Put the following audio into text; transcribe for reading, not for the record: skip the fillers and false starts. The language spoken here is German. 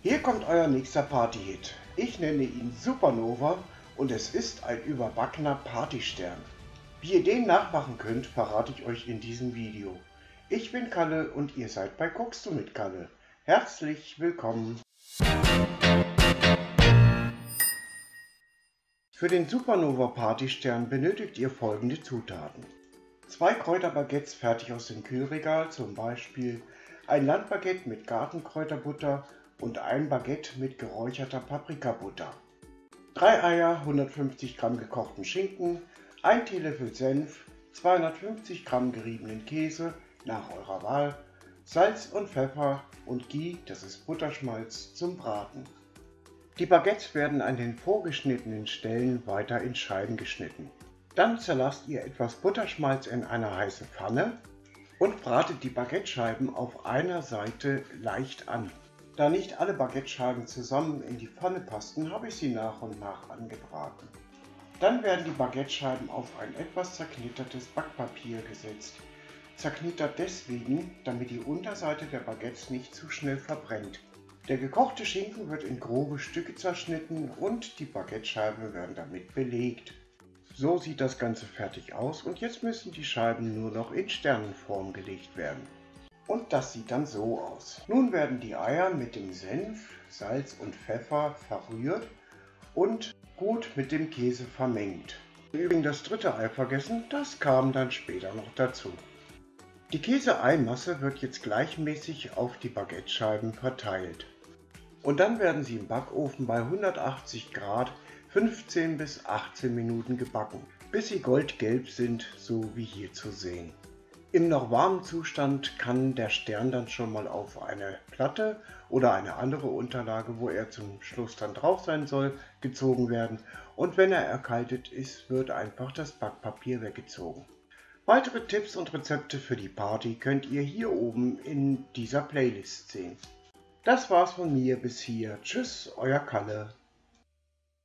Hier kommt euer nächster Party-Hit. Ich nenne ihn Supernova und es ist ein überbackener Partystern. Wie ihr den nachmachen könnt, verrate ich euch in diesem Video. Ich bin Kalle und ihr seid bei Cookst du mit Kalle. Herzlich willkommen! Für den Supernova Partystern benötigt ihr folgende Zutaten. 2 Kräuterbaguettes fertig aus dem Kühlregal, zum Beispiel ein Landbaguette mit Gartenkräuterbutter und ein Baguette mit geräucherter Paprikabutter. 3 Eier, 150 g gekochten Schinken, 1 Teelöffel Senf, 250 g geriebenen Käse nach eurer Wahl, Salz und Pfeffer und Ghee, das ist Butterschmalz, zum Braten. Die Baguettes werden an den vorgeschnittenen Stellen weiter in Scheiben geschnitten. Dann zerlasst ihr etwas Butterschmalz in einer heißen Pfanne und bratet die Baguettescheiben auf einer Seite leicht an. Da nicht alle Baguettescheiben zusammen in die Pfanne passten, habe ich sie nach und nach angebraten. Dann werden die Baguettescheiben auf ein etwas zerknittertes Backpapier gesetzt. Zerknittert deswegen, damit die Unterseite der Baguettes nicht zu schnell verbrennt. Der gekochte Schinken wird in grobe Stücke zerschnitten und die Baguettescheiben werden damit belegt. So sieht das Ganze fertig aus und jetzt müssen die Scheiben nur noch in Sternenform gelegt werden. Und das sieht dann so aus. Nun werden die Eier mit dem Senf, Salz und Pfeffer verrührt und gut mit dem Käse vermengt. Im Übrigen das dritte Ei vergessen, das kam dann später noch dazu. Die Käse-Eimasse wird jetzt gleichmäßig auf die Baguettescheiben verteilt. Und dann werden sie im Backofen bei 180 Grad 15 bis 18 Minuten gebacken, bis sie goldgelb sind, so wie hier zu sehen. Im noch warmen Zustand kann der Stern dann schon mal auf eine Platte oder eine andere Unterlage, wo er zum Schluss dann drauf sein soll, gezogen werden. Und wenn er erkaltet ist, wird einfach das Backpapier weggezogen. Weitere Tipps und Rezepte für die Party könnt ihr hier oben in dieser Playlist sehen. Das war's von mir bis hier. Tschüss, euer Kalle.